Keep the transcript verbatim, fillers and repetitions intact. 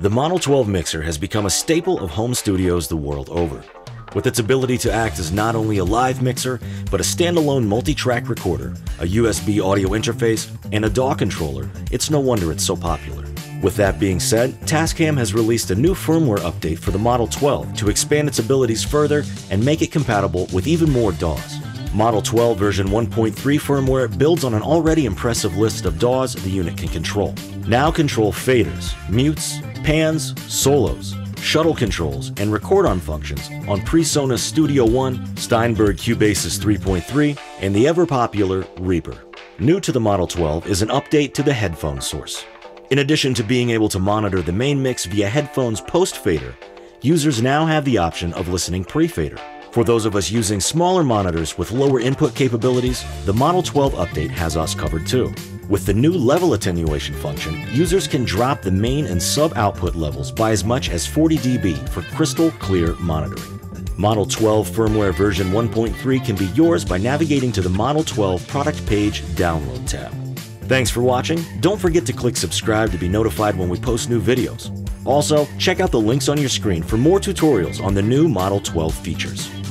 The Model twelve mixer has become a staple of home studios the world over, with its ability to act as not only a live mixer, but a standalone multi-track recorder, a U S B audio interface, and a D A W controller. It's no wonder it's so popular. With that being said, Tascam has released a new firmware update for the Model twelve to expand its abilities further and make it compatible with even more D A Ws. Model twelve version one point three firmware builds on an already impressive list of D A Ws the unit can control. Now control faders, mutes, pans, solos, shuttle controls, and record-on functions on PreSonus Studio One, Steinberg Cubasis three point three, and the ever-popular Reaper. New to the Model twelve is an update to the headphone source. In addition to being able to monitor the main mix via headphones post-fader, users now have the option of listening pre-fader. For those of us using smaller monitors with lower input capabilities, the Model twelve update has us covered too. With the new level attenuation function, users can drop the main and sub-output levels by as much as forty D B for crystal-clear monitoring. Model twelve firmware version one point three can be yours by navigating to the Model twelve product page download tab. Thanks for watching. Don't forget to click subscribe to be notified when we post new videos. Also, check out the links on your screen for more tutorials on the new Model twelve features.